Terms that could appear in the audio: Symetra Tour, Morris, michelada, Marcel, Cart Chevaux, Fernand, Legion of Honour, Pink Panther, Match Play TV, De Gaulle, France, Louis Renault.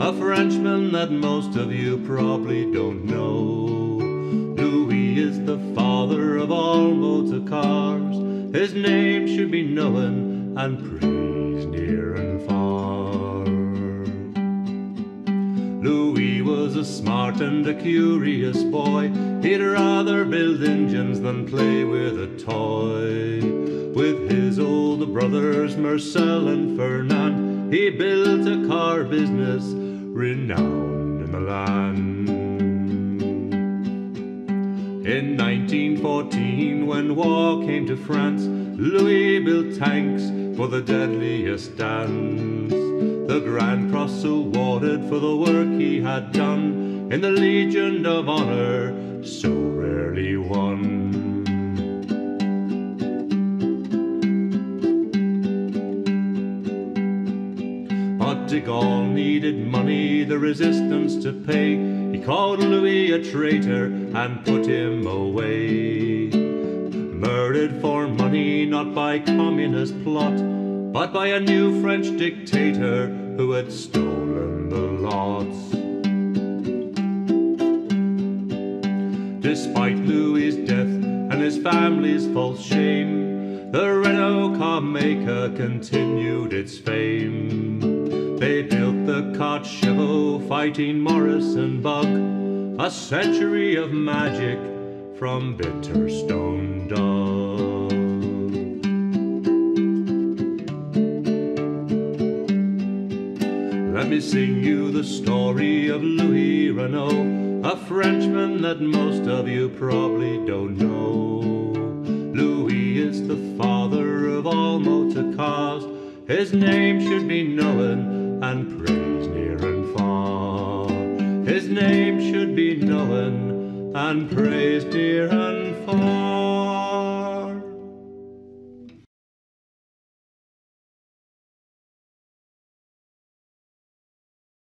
a Frenchman that most of you probably don't know. Louis is the father of all motor cars. His name should be known and praised near and far. Louis was a smart and a curious boy. He'd rather build engines than play with a toy. With his older brothers, Marcel and Fernand, he built a car business renowned in the land. In 1914, when war came to France, Louis built tanks for the deadliest dance. The Grand Cross awarded for the work he had done in the Legion of Honour, so rarely won. But De Gaulle needed money, the resistance to pay. He called Louis a traitor and put him away. Murdered for money, not by communist plot, but by a new French dictator who had stolen the lots. Despite Louis's death and his family's false shame, the Renault car maker continued its fame. They built the Cart Chevaux, fighting Morris and Bug, a century of magic from bitter stone dug. Let me sing you the story of Louis Renault, a Frenchman that most of you probably don't know. Louis is the father of all motor cars. His name should be known and praised near and far. His name should be known and praised near and far.